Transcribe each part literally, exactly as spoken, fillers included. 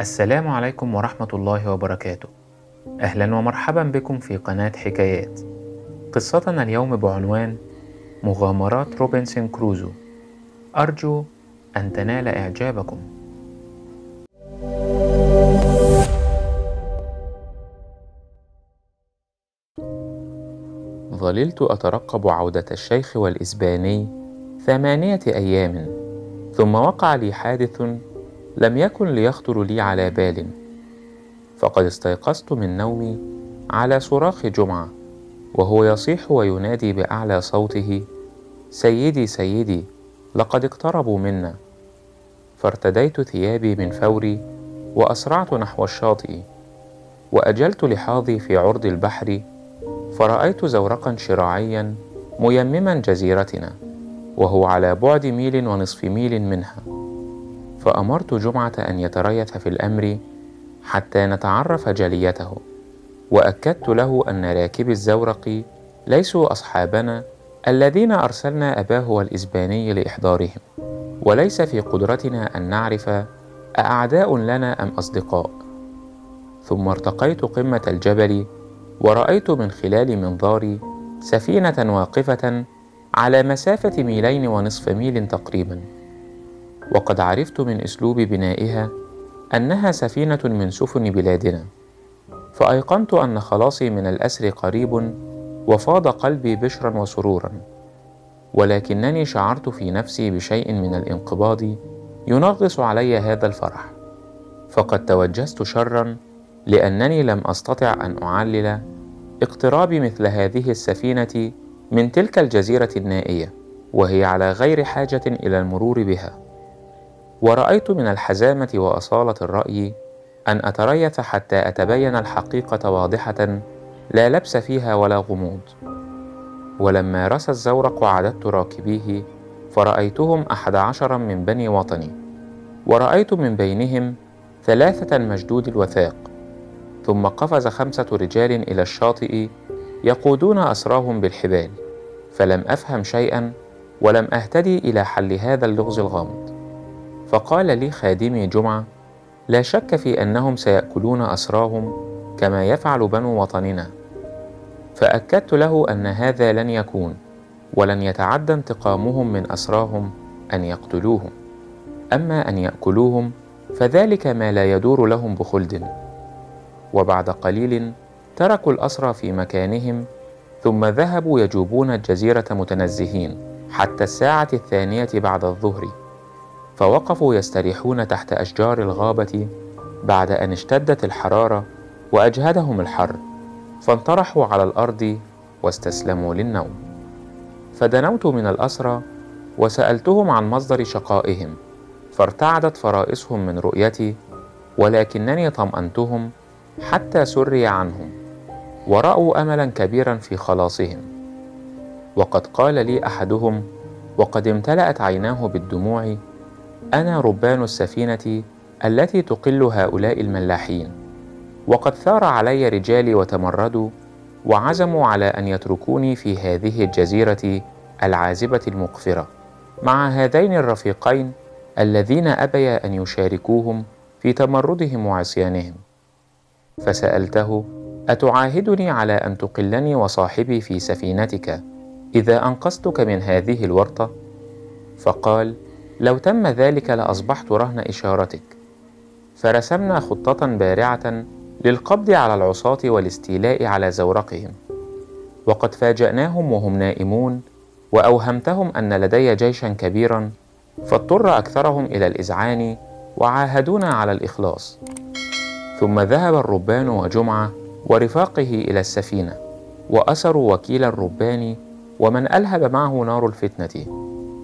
السلام عليكم ورحمة الله وبركاته. أهلا ومرحبا بكم في قناة حكايات. قصتنا اليوم بعنوان مغامرات روبنسون كروزو، أرجو أن تنال إعجابكم. ظللت أترقب عودة الشيخ والإسباني ثمانية أيام، ثم وقع لي حادث لم يكن ليخطر لي على بال. فقد استيقظت من نومي على صراخ جمعة وهو يصيح وينادي بأعلى صوته: سيدي سيدي لقد اقتربوا منا. فارتديت ثيابي من فوري وأسرعت نحو الشاطئ، وأجلت لحاظي في عرض البحر فرأيت زورقا شراعيا ميمما جزيرتنا، وهو على بعد ميل ونصف ميل منها. فأمرت جمعة أن يتريث في الأمر حتى نتعرف جليته، وأكدت له أن راكبي الزورق ليسوا أصحابنا الذين أرسلنا أباه والإسباني لإحضارهم، وليس في قدرتنا أن نعرف أأعداء لنا أم أصدقاء. ثم ارتقيت قمة الجبل ورأيت من خلال منظاري سفينة واقفة على مسافة ميلين ونصف ميل تقريبا، وقد عرفت من أسلوب بنائها أنها سفينة من سفن بلادنا. فأيقنت أن خلاصي من الأسر قريب، وفاض قلبي بشرا وسرورا، ولكنني شعرت في نفسي بشيء من الانقباض ينغص علي هذا الفرح. فقد توجست شرا لأنني لم أستطع أن أعلل اقترابي مثل هذه السفينة من تلك الجزيرة النائية، وهي على غير حاجة إلى المرور بها. ورأيت من الحزامة وأصالة الرأي أن أتريث حتى أتبين الحقيقة واضحة لا لبس فيها ولا غموض. ولما رس الزورق عددت راكبيه فرأيتهم أحد عشر من بني وطني، ورأيت من بينهم ثلاثة مشدود الوثاق. ثم قفز خمسة رجال إلى الشاطئ يقودون أسراهم بالحبال، فلم أفهم شيئا ولم أهتدي إلى حل هذا اللغز الغامض. فقال لي خادمي جمعة: لا شك في أنهم سيأكلون أسراهم كما يفعل بنو وطننا. فأكدت له أن هذا لن يكون، ولن يتعدى انتقامهم من أسراهم أن يقتلوهم، أما أن يأكلوهم فذلك ما لا يدور لهم بخلد. وبعد قليل تركوا الأسرى في مكانهم، ثم ذهبوا يجوبون الجزيرة متنزهين حتى الساعة الثانية بعد الظهر، فوقفوا يستريحون تحت أشجار الغابة بعد أن اشتدت الحرارة وأجهدهم الحر، فانطرحوا على الأرض واستسلموا للنوم. فدنوت من الأسرى وسألتهم عن مصدر شقائهم، فارتعدت فرائصهم من رؤيتي، ولكنني طمأنتهم حتى سري عنهم، ورأوا أملا كبيرا في خلاصهم. وقد قال لي أحدهم وقد امتلأت عيناه بالدموع: أنا ربان السفينة التي تقل هؤلاء الملاحين، وقد ثار علي رجالي وتمردوا وعزموا على أن يتركوني في هذه الجزيرة العازبة المقفرة مع هذين الرفيقين الذين أبيا أن يشاركوهم في تمردهم وعصيانهم. فسألته: أتعاهدني على أن تقلني وصاحبي في سفينتك إذا أنقذتك من هذه الورطة؟ فقال: لو تم ذلك لأصبحت رهن إشارتك. فرسمنا خطة بارعة للقبض على العصاة والاستيلاء على زورقهم. وقد فاجأناهم وهم نائمون، وأوهمتهم أن لدي جيشا كبيرا، فاضطر أكثرهم إلى الإذعان، وعاهدونا على الإخلاص. ثم ذهب الربان وجمعة ورفاقه إلى السفينة، وأسروا وكيل الربان ومن ألهب معه نار الفتنة،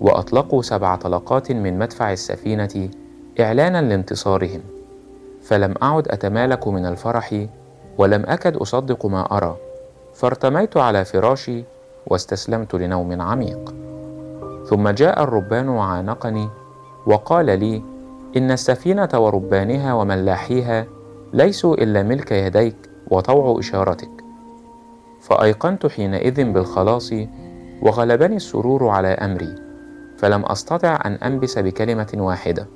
وأطلقوا سبع طلقات من مدفع السفينة إعلانا لانتصارهم. فلم أعد أتمالك من الفرح، ولم أكد أصدق ما أرى، فارتميت على فراشي واستسلمت لنوم عميق. ثم جاء الربان وعانقني وقال لي: إن السفينة وربانها وملاحيها ليسوا إلا ملك يديك وطوع إشارتك. فأيقنت حينئذ بالخلاص، وغلبني السرور على أمري، فلم أستطع أن أنبس بكلمة واحدة.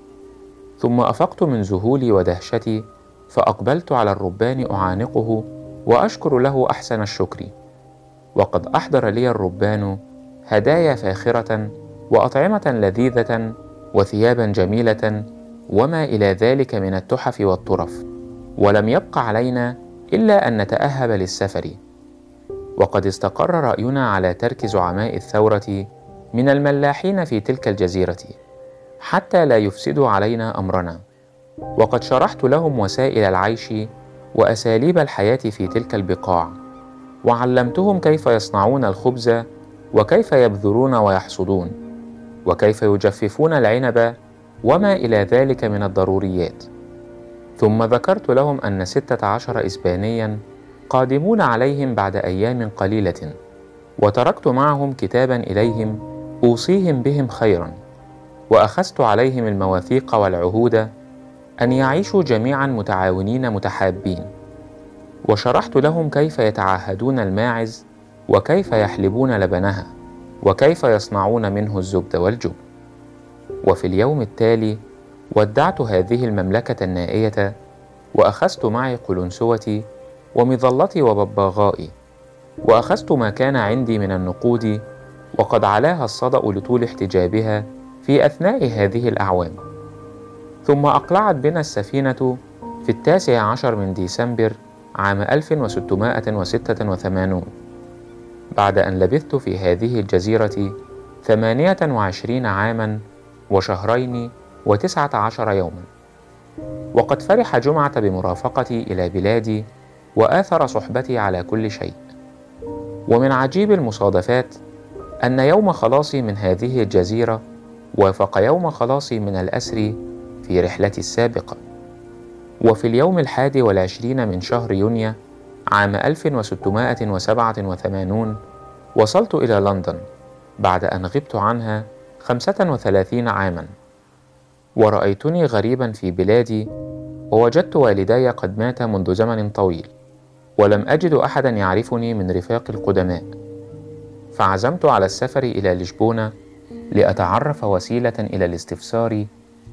ثم أفقت من ذهولي ودهشتي، فأقبلت على الربان أعانقه وأشكر له أحسن الشكر. وقد أحضر لي الربان هدايا فاخرة وأطعمة لذيذة وثيابا جميلة وما إلى ذلك من التحف والطرف، ولم يبق علينا إلا أن نتأهب للسفر. وقد استقر رأينا على ترك زعماء الثورة من الملاحين في تلك الجزيرة حتى لا يفسدوا علينا أمرنا. وقد شرحت لهم وسائل العيش وأساليب الحياة في تلك البقاع، وعلمتهم كيف يصنعون الخبز وكيف يبذرون ويحصدون وكيف يجففون العنب وما إلى ذلك من الضروريات. ثم ذكرت لهم أن ستة عشر إسبانيا قادمون عليهم بعد أيام قليلة، وتركت معهم كتابا إليهم أوصيهم بهم خيرا، وأخذت عليهم المواثيق والعهود أن يعيشوا جميعا متعاونين متحابين. وشرحت لهم كيف يتعاهدون الماعز وكيف يحلبون لبنها وكيف يصنعون منه الزبد والجب. وفي اليوم التالي ودعت هذه المملكة النائية، وأخذت معي قلنسوتي ومظلتي وبباغائي، وأخذت ما كان عندي من النقود، وقد علاها الصدأ لطول احتجابها في أثناء هذه الأعوام. ثم أقلعت بنا السفينة في التاسع عشر من ديسمبر عام ألف وستمائة وستة وثمانين، بعد أن لبثت في هذه الجزيرة ثمانية وعشرين عاما وشهرين وتسعة عشر يوما. وقد فرح جمعة بمرافقتي إلى بلادي وآثر صحبتي على كل شيء. ومن عجيب المصادفات أن يوم خلاصي من هذه الجزيرة وافق يوم خلاصي من الأسر في رحلتي السابقة. وفي اليوم الحادي والعشرين من شهر يونيو عام ألف وستمائة وسبعة وثمانين وصلت إلى لندن بعد أن غبت عنها خمسة وثلاثين عاما. ورأيتني غريبا في بلادي، ووجدت والدي قد مات منذ زمن طويل، ولم أجد أحدا يعرفني من رفاق القدماء. فعزمت على السفر إلى لشبونة لأتعرف وسيلة إلى الاستفسار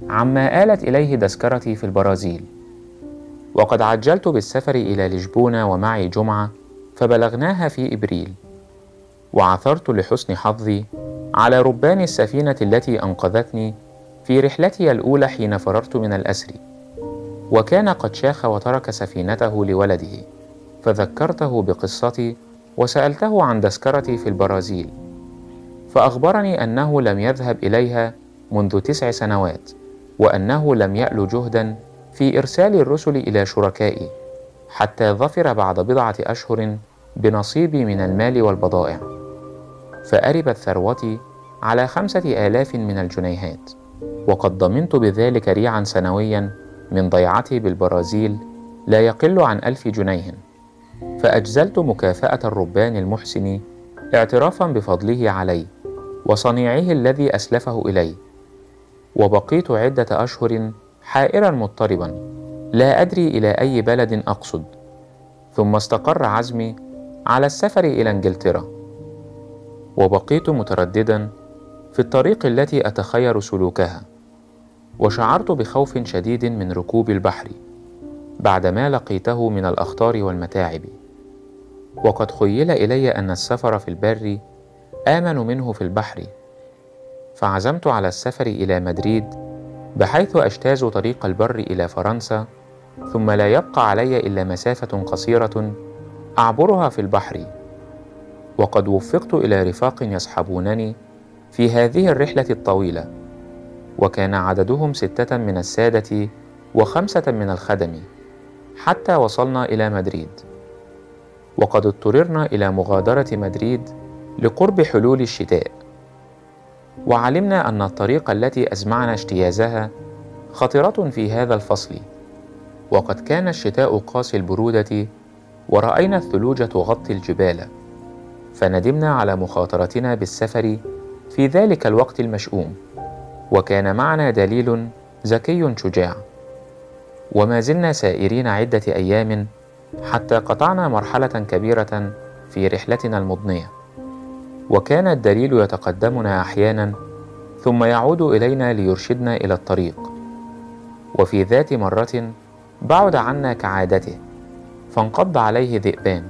عما آلت إليه تذكرتي في البرازيل. وقد عجلت بالسفر إلى لشبونة ومعي جمعة، فبلغناها في إبريل. وعثرت لحسن حظي على ربان السفينة التي أنقذتني في رحلتي الأولى حين فررت من الأسر، وكان قد شاخ وترك سفينته لولده، فذكرته بقصتي وسألته عن تذكرتي في البرازيل، فأخبرني أنه لم يذهب إليها منذ تسع سنوات، وأنه لم يأل جهدا في إرسال الرسل إلى شركائي حتى ظفر بعد بضعة أشهر بنصيبي من المال والبضائع، فأربت ثروتي على خمسة آلاف من الجنيهات، وقد ضمنت بذلك ريعا سنويا من ضيعتي بالبرازيل لا يقل عن ألف جنيه. فأجزلت مكافأة الربان المحسن اعترافا بفضله علي وصنيعه الذي أسلفه إلي. وبقيت عدة أشهر حائرا مضطربا لا أدري إلى أي بلد أقصد. ثم استقر عزمي على السفر إلى إنجلترا، وبقيت مترددا في الطريق التي أتخير سلوكها، وشعرت بخوف شديد من ركوب البحر بعدما لقيته من الأخطار والمتاعب. وقد خيل إلي أن السفر في البر آمن منه في البحر. فعزمت على السفر إلى مدريد بحيث أجتاز طريق البر إلى فرنسا، ثم لا يبقى علي إلا مسافة قصيرة أعبرها في البحر. وقد وفقت إلى رفاق يصحبونني في هذه الرحلة الطويلة، وكان عددهم ستة من السادة وخمسة من الخدم، حتى وصلنا إلى مدريد. وقد اضطررنا إلى مغادرة مدريد لقرب حلول الشتاء، وعلمنا أن الطريقة التي أزمعنا اجتيازها خطرة في هذا الفصل، وقد كان الشتاء قاسي البرودة، ورأينا الثلوج تغطي الجبال، فندمنا على مخاطرتنا بالسفر في ذلك الوقت المشؤوم. وكان معنا دليل ذكي شجاع، وما زلنا سائرين عدة أيام حتى قطعنا مرحلة كبيرة في رحلتنا المضنية. وكان الدليل يتقدمنا أحيانا ثم يعود إلينا ليرشدنا إلى الطريق، وفي ذات مرة بعد عنا كعادته فانقض عليه ذئبان،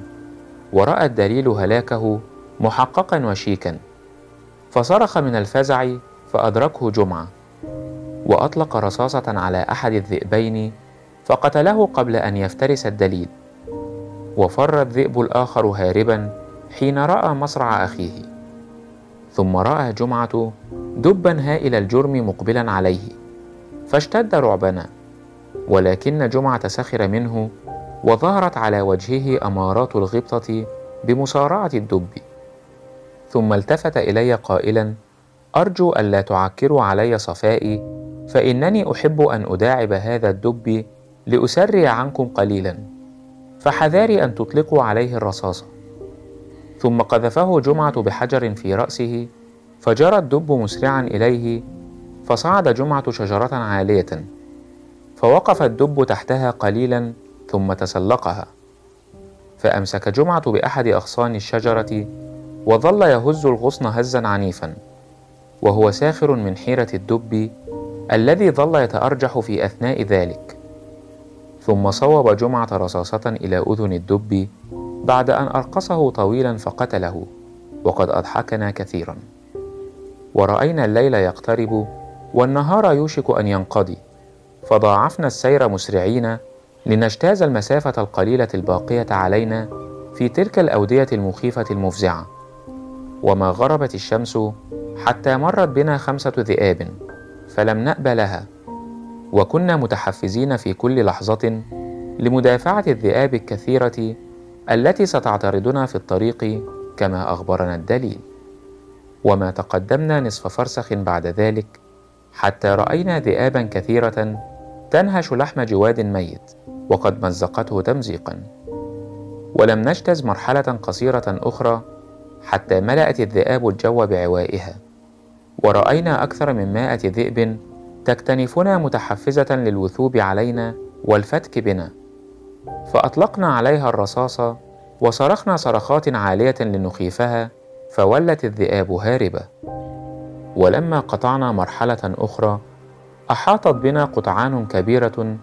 ورأى الدليل هلاكه محققا وشيكا، فصرخ من الفزع فأدركه جمعة، وأطلق رصاصة على أحد الذئبين فقتله قبل أن يفترس الدليل، وفر الذئب الآخر هاربا حين رأى مصرع أخيه. ثم رأى جمعة دبا هائل الجرم مقبلا عليه فاشتد رعبنا، ولكن جمعة سخر منه، وظهرت على وجهه أمارات الغبطة بمصارعة الدب. ثم التفت إلي قائلا: أرجو ألا تعكروا علي صفائي، فإنني أحب أن أداعب هذا الدب لأسرع عنكم قليلا، فحذاري أن تطلقوا عليه الرصاصة. ثم قذفه جمعة بحجر في رأسه، فجرى الدب مسرعا إليه، فصعد جمعة شجرة عالية، فوقف الدب تحتها قليلا ثم تسلقها، فأمسك جمعة بأحد أغصان الشجرة وظل يهز الغصن هزا عنيفا، وهو ساخر من حيرة الدب الذي ظل يتأرجح في أثناء ذلك. ثم صوب جمعة رصاصة إلى أذن الدب بعد أن أرقصه طويلا فقتله، وقد أضحكنا كثيرا. ورأينا الليل يقترب والنهار يوشك أن ينقضي، فضاعفنا السير مسرعين لنجتاز المسافة القليلة الباقية علينا في تلك الأودية المخيفة المفزعة. وما غربت الشمس حتى مرت بنا خمسة ذئاب فلم نأب لها، وكنا متحفزين في كل لحظة لمدافعة الذئاب الكثيرة التي ستعترضنا في الطريق كما أخبرنا الدليل. وما تقدمنا نصف فرسخ بعد ذلك حتى رأينا ذئابا كثيرة تنهش لحم جواد ميت وقد مزقته تمزيقا، ولم نجتز مرحلة قصيرة أخرى حتى ملأت الذئاب الجو بعوائها، ورأينا أكثر من مائة ذئب تكتنفنا متحفزة للوثوب علينا والفتك بنا، فأطلقنا عليها الرصاصة وصرخنا صرخات عالية لنخيفها، فولت الذئاب هاربة. ولما قطعنا مرحلة أخرى أحاطت بنا قطعان كبيرة،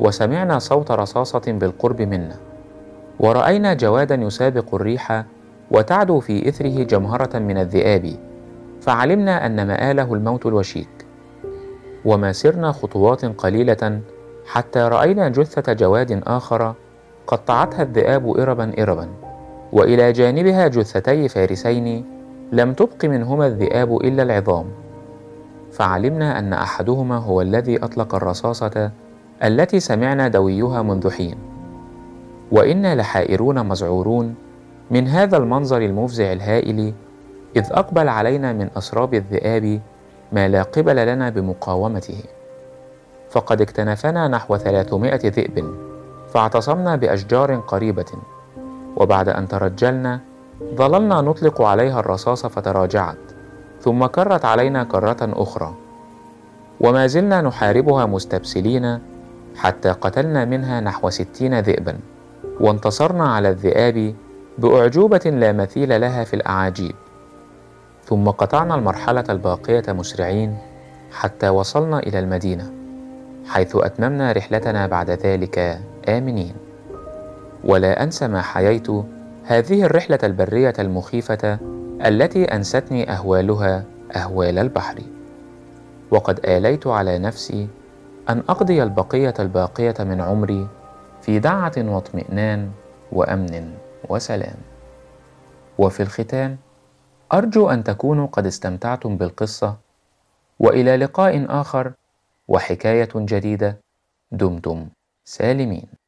وسمعنا صوت رصاصة بالقرب منا، ورأينا جوادا يسابق الريح وتعدو في إثره جمهرة من الذئاب، فعلمنا أن مآله الموت الوشيك. وما سرنا خطوات قليلة حتى رأينا جثة جواد آخر قطعتها الذئاب إربا إربا، وإلى جانبها جثتي فارسين لم تبق منهما الذئاب إلا العظام، فعلمنا أن أحدهما هو الذي أطلق الرصاصة التي سمعنا دويها منذ حين. وإنا لحائرون مذعورون من هذا المنظر المفزع الهائل، إذ أقبل علينا من أسراب الذئاب ما لا قبل لنا بمقاومته، فقد اكتنفنا نحو ثلاثمائة ذئب، فاعتصمنا بأشجار قريبة، وبعد أن ترجلنا ظللنا نطلق عليها الرصاص فتراجعت، ثم كرت علينا كرة أخرى، وما زلنا نحاربها مستبسلين حتى قتلنا منها نحو ستين ذئبا، وانتصرنا على الذئاب بأعجوبة لا مثيل لها في الأعاجيب. ثم قطعنا المرحلة الباقية مسرعين حتى وصلنا إلى المدينة، حيث أتممنا رحلتنا بعد ذلك آمنين. ولا أنسى ما حييت هذه الرحلة البرية المخيفة التي أنستني أهوالها أهوال البحر، وقد آليت على نفسي أن أقضي البقية الباقية من عمري في دعة واطمئنان وأمن وسلام. وفي الختام أرجو أن تكونوا قد استمتعتم بالقصة، وإلى لقاء آخر وحكاية جديدة، دمتم سالمين.